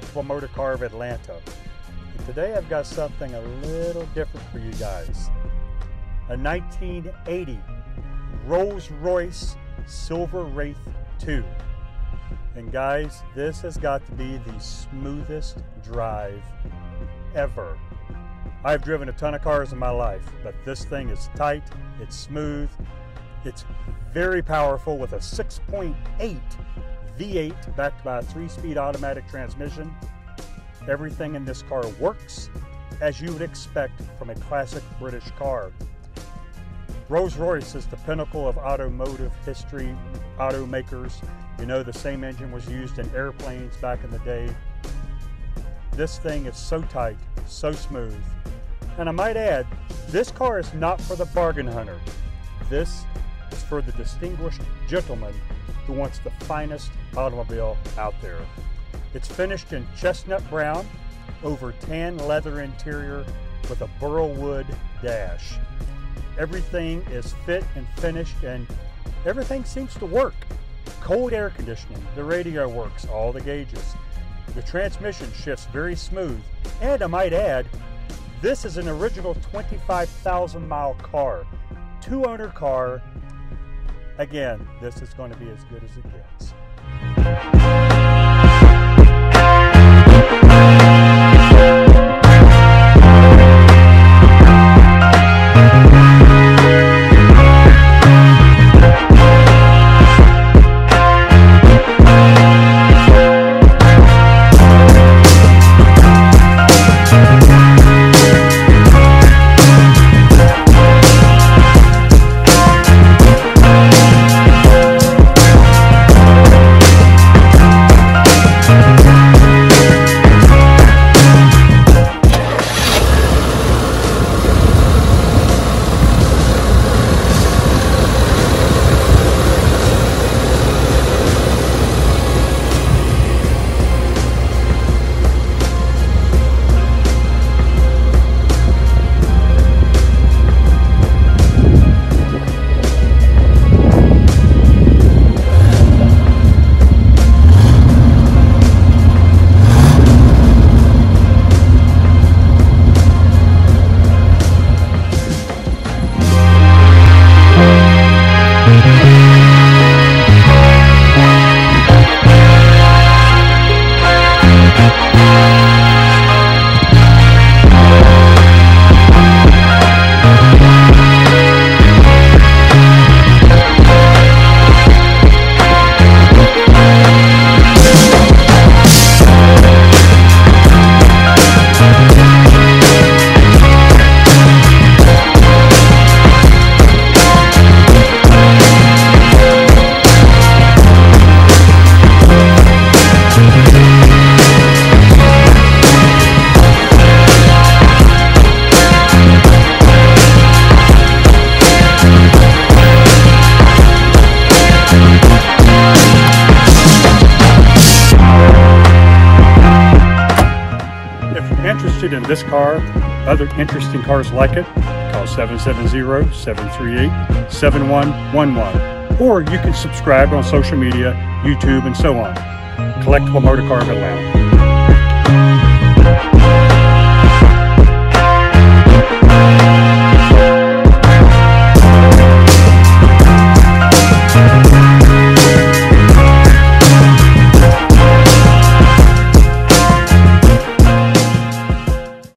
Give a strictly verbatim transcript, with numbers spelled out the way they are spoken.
Collectible Motorcar of Atlanta. And today I've got something a little different for you guys. A nineteen eighty Rolls-Royce Silver Wraith two. And guys, this has got to be the smoothest drive ever. I've driven a ton of cars in my life, but this thing is tight, it's smooth, it's very powerful with a six point eight V eight backed by a three-speed automatic transmission. Everything in this car works as you would expect from a classic British car. Rolls-Royce is the pinnacle of automotive history, automakers. You know, the same engine was used in airplanes back in the day. This thing is so tight, so smooth. And I might add, this car is not for the bargain hunter. This is for the distinguished gentleman who wants the finest automobile out there. It's finished in chestnut brown over tan leather interior with a burlwood dash. Everything is fit and finished and everything seems to work. Cold air conditioning, the radio works, all the gauges. The transmission shifts very smooth. And I might add, this is an original twenty-five thousand mile car, two owner car. Again, this is going to be as good as it gets. Interested in this car, other interesting cars like it, call seven seven zero, seven three eight, seven one one one, or you can subscribe on social media, YouTube, and so on. Collectible Motorcar of Atlanta.